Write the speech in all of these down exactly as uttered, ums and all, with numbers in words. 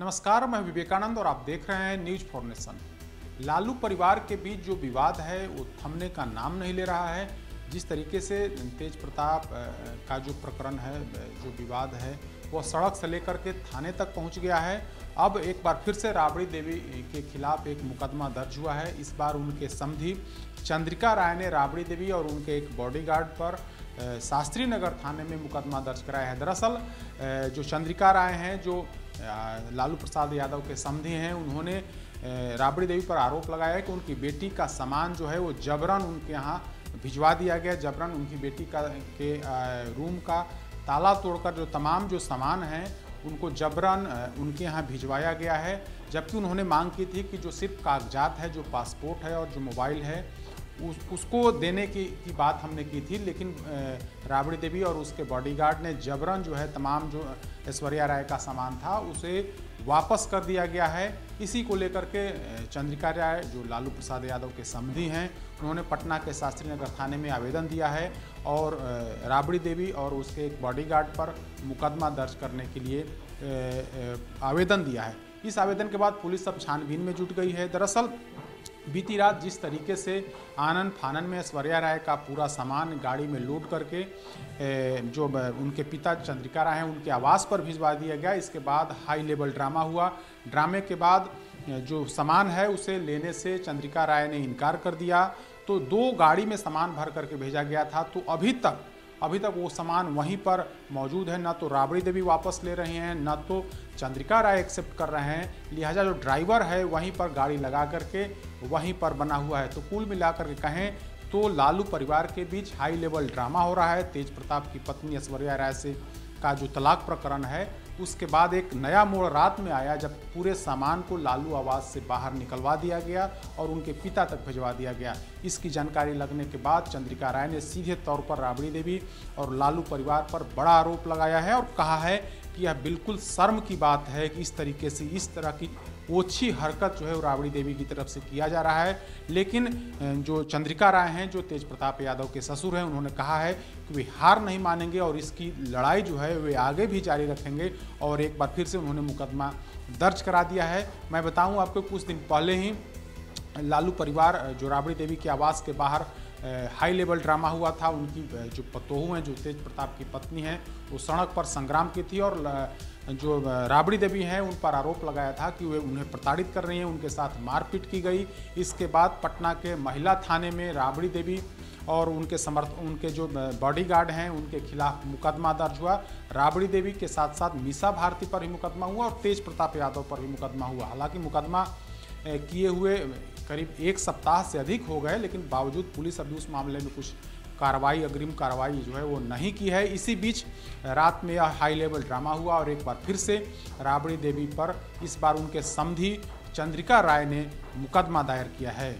नमस्कार, मैं विवेकानंद और आप देख रहे हैं न्यूज़ फोर नेशन। लालू परिवार के बीच जो विवाद है वो थमने का नाम नहीं ले रहा है। जिस तरीके से तेज प्रताप का जो प्रकरण है, जो विवाद है, वह सड़क से लेकर के थाने तक पहुंच गया है। अब एक बार फिर से राबड़ी देवी के खिलाफ एक मुकदमा दर्ज हुआ है। इस बार उनके समधी चंद्रिका राय ने राबड़ी देवी और उनके एक बॉडीगार्ड पर शास्त्री नगर थाने में मुकदमा दर्ज कराया है। दरअसल जो चंद्रिका राय हैं, जो लालू प्रसाद यादव के समधी हैं, उन्होंने राबड़ी देवी पर आरोप लगाया कि उनकी बेटी का सामान जो है वो जबरन उनके यहाँ भिजवा दिया गया। जबरन उनकी बेटी का के रूम का ताला तोड़कर जो तमाम जो सामान हैं उनको जबरन उनके यहाँ भिजवाया गया है। जबकि उन्होंने मांग की थी कि जो सिर्फ कागजात है, जो पासपोर्ट है और जो मोबाइल है, उस उसको देने की, की बात हमने की थी। लेकिन राबड़ी देवी और उसके बॉडीगार्ड ने जबरन जो है तमाम जो ऐश्वर्या राय का सामान था उसे वापस कर दिया गया है। इसी को लेकर के चंद्रिका राय, जो लालू प्रसाद यादव के समधी हैं, उन्होंने पटना के शास्त्री नगर थाने में आवेदन दिया है और राबड़ी देवी और उसके एक बॉडीगार्ड पर मुकदमा दर्ज करने के लिए आवेदन दिया है। इस आवेदन के बाद पुलिस अब छानबीन में जुट गई है। दरअसल बीती रात जिस तरीके से आनन फानन में ऐश्वर्या राय का पूरा सामान गाड़ी में लोड करके जो उनके पिता चंद्रिका राय हैं उनके आवास पर भिजवा दिया गया, इसके बाद हाई लेवल ड्रामा हुआ। ड्रामे के बाद जो सामान है उसे लेने से चंद्रिका राय ने इनकार कर दिया, तो दो गाड़ी में सामान भर करके भेजा गया था। तो अभी तक अभी तक वो सामान वहीं पर मौजूद है। ना तो राबड़ी देवी वापस ले रहे हैं, ना तो चंद्रिका राय एक्सेप्ट कर रहे हैं। लिहाजा जो ड्राइवर है वहीं पर गाड़ी लगा करके वहीं पर बना हुआ है। तो कुल मिलाकर के कहें तो लालू परिवार के बीच हाई लेवल ड्रामा हो रहा है। तेज प्रताप की पत्नी ऐश्वर्या राय से का जो तलाक प्रकरण है उसके बाद एक नया मोड़ रात में आया, जब पूरे सामान को लालू आवास से बाहर निकलवा दिया गया और उनके पिता तक भिजवा दिया गया। इसकी जानकारी लगने के बाद चंद्रिका राय ने सीधे तौर पर राबड़ी देवी और लालू परिवार पर बड़ा आरोप लगाया है और कहा है कि यह बिल्कुल शर्म की बात है कि इस तरीके से इस तरह की ओछी हरकत जो है राबड़ी देवी की तरफ से किया जा रहा है। लेकिन जो चंद्रिका राय हैं, जो तेज प्रताप यादव के ससुर हैं, उन्होंने कहा है कि वे हार नहीं मानेंगे और इसकी लड़ाई जो है वे आगे भी जारी रखेंगे और एक बार फिर से उन्होंने मुकदमा दर्ज करा दिया है। मैं बताऊं आपको, कुछ दिन पहले ही लालू परिवार जो राबड़ी देवी के आवास के बाहर हाई लेवल ड्रामा हुआ था, उनकी जो पतोहू हैं, जो तेज प्रताप की पत्नी हैं, वो सड़क पर संग्राम की थी और जो राबड़ी देवी हैं उन पर आरोप लगाया था कि वे उन्हें प्रताड़ित कर रही हैं, उनके साथ मारपीट की गई। इसके बाद पटना के महिला थाने में राबड़ी देवी और उनके समर्थ उनके जो बॉडीगार्ड हैं उनके खिलाफ मुकदमा दर्ज हुआ। राबड़ी देवी के साथ साथ मीसा भारती पर भी मुकदमा हुआ और तेज प्रताप यादव पर भी मुकदमा हुआ। हालांकि मुकदमा किए हुए करीब एक सप्ताह से अधिक हो गए, लेकिन बावजूद पुलिस अभी उस मामले में कुछ कार्रवाई, अग्रिम कार्रवाई जो है वो नहीं की है। इसी बीच रात में यह हाई लेवल ड्रामा हुआ और एक बार फिर से राबड़ी देवी पर इस बार उनके समधी चंद्रिका राय ने मुकदमा दायर किया है।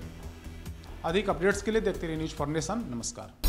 अधिक अपडेट्स के लिए देखते रहिए न्यूज़ फोर नेशन। नमस्कार।